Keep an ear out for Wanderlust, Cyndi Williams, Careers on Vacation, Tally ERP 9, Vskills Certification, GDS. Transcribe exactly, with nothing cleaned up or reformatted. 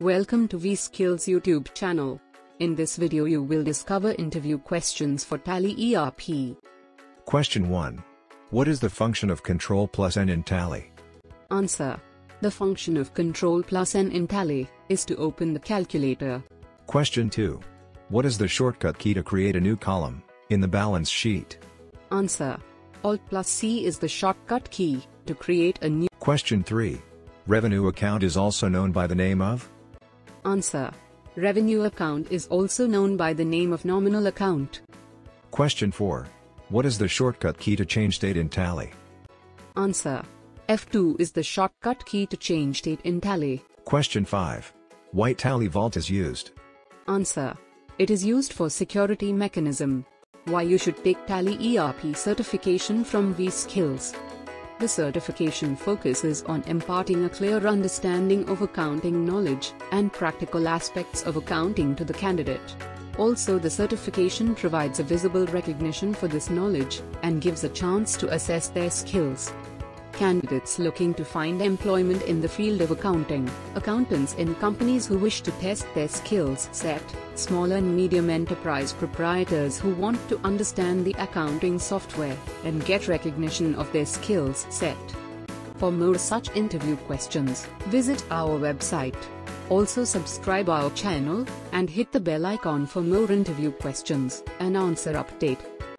Welcome to Vskills YouTube channel. In this video you will discover interview questions for Tally E R P. Question one. What is the function of Control plus N in Tally? Answer. The function of Control plus N in Tally is to open the calculator. Question two. What is the shortcut key to create a new column in the balance sheet? Answer. Alt plus C is the shortcut key to create a new. Question three. Revenue account is also known by the name of? Answer. Revenue account is also known by the name of nominal account. Question four. What is the shortcut key to change date in Tally? Answer. F two is the shortcut key to change date in Tally. Question five. Why Tally Vault is used? Answer. It is used for security mechanism. Why you should take Tally E R P certification from Vskills. The certification focuses on imparting a clear understanding of accounting knowledge and practical aspects of accounting to the candidate. Also, the certification provides a visible recognition for this knowledge and gives a chance to assess their skills. Candidates looking to find employment in the field of accounting, accountants in companies who wish to test their skills set, small and medium enterprise proprietors who want to understand the accounting software and get recognition of their skills set. For more such interview questions, visit our website. Also subscribe our channel and hit the bell icon for more interview questions and answer update.